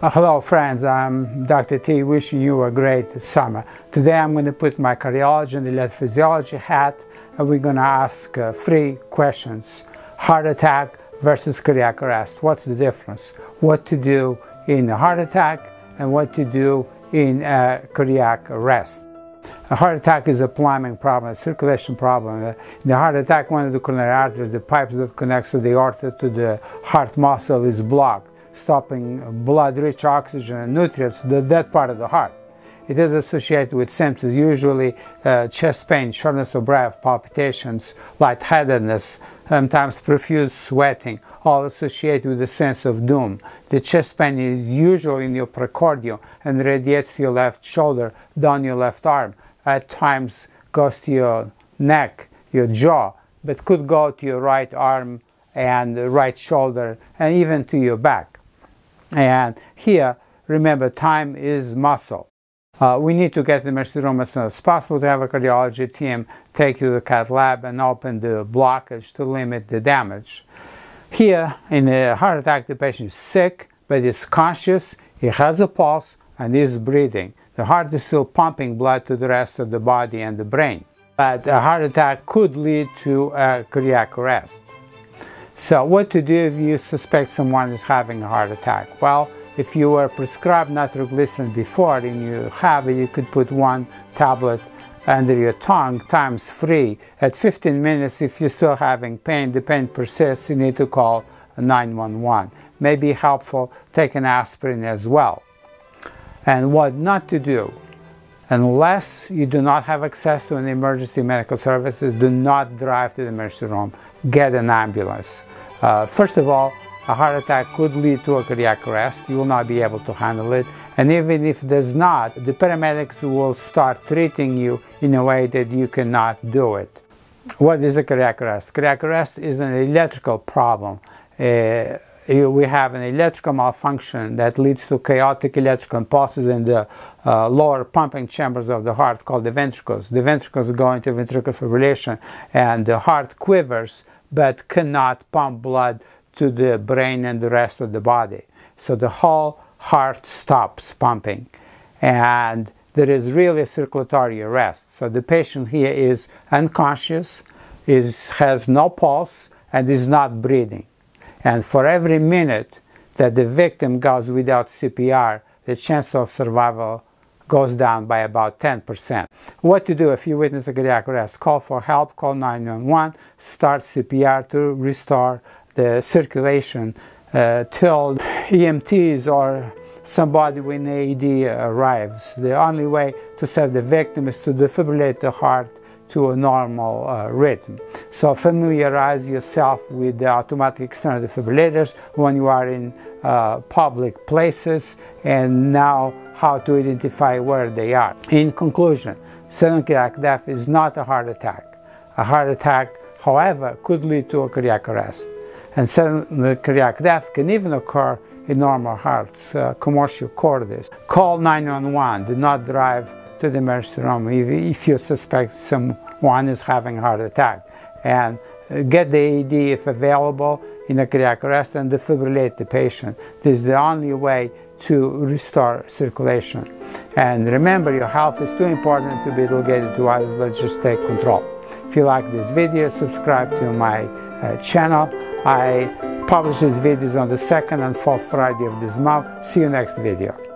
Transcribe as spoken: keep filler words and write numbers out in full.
Hello friends, I'm Doctor T, wishing you a great summer. Today I'm going to put my cardiology and electrophysiology hat and we're going to ask uh, three questions. Heart attack versus cardiac arrest. What's the difference? What to do in a heart attack and what to do in a cardiac arrest. A heart attack is a plumbing problem, a circulation problem. In the heart attack, one of the coronary arteries, the pipes that connects to the aorta to the heart muscle is blocked, stopping blood-rich oxygen and nutrients to that part of the heart. It is associated with symptoms, usually uh, chest pain, shortness of breath, palpitations, lightheadedness, sometimes profuse sweating, all associated with a sense of doom. The chest pain is usually in your precordium and radiates to your left shoulder, down your left arm. At times goes to your neck, your jaw, but could go to your right arm and right shoulder and even to your back. And here, remember, time is muscle. Uh, we need to get to the emergency room as soon as possible to have a cardiology team take you to the cath lab and open the blockage to limit the damage. Here, in a heart attack, the patient is sick, but is conscious, he has a pulse, and is breathing. The heart is still pumping blood to the rest of the body and the brain. But a heart attack could lead to a cardiac arrest. So what to do if you suspect someone is having a heart attack? Well, if you were prescribed nitroglycerin before and you have it, you could put one tablet under your tongue times three. At fifteen minutes, if you're still having pain, the pain persists, you need to call nine one one. May be helpful, take an aspirin as well. And what not to do. Unless you do not have access to an emergency medical services, do not drive to the emergency room. Get an ambulance. Uh, first of all, a heart attack could lead to a cardiac arrest. You will not be able to handle it. And even if it does not, the paramedics will start treating you in a way that you cannot do it. What is a cardiac arrest? Cardiac arrest is an electrical problem. Uh, we have an electrical malfunction that leads to chaotic electrical impulses in the uh, lower pumping chambers of the heart called the ventricles. The ventricles go into ventricular fibrillation and the heart quivers but cannot pump blood to the brain and the rest of the body. So the whole heart stops pumping and there is really circulatory arrest. So the patient here is unconscious, is, has no pulse and is not breathing. And for every minute that the victim goes without C P R, the chance of survival goes down by about ten percent. What to do if you witness a cardiac arrest? Call for help, call nine one one, start C P R to restore the circulation uh, till E M Ts or somebody with A E D arrives. The only way to save the victim is to defibrillate the heart to a normal uh, rhythm. So familiarize yourself with the automatic external defibrillators when you are in uh, public places and now how to identify where they are. In conclusion, sudden cardiac death is not a heart attack. A heart attack, however, could lead to a cardiac arrest. And sudden cardiac death can even occur in normal hearts, uh, commercial cordis. Call nine one one, do not drive to the emergency room if, if you suspect someone is having a heart attack. And get the A E D if available in a cardiac arrest and defibrillate the patient. This is the only way to restore circulation. And remember, your health is too important to be delegated to others. Let's just take control. If you like this video, subscribe to my uh, channel. I publish these videos on the second and fourth Friday of this month. See you next video.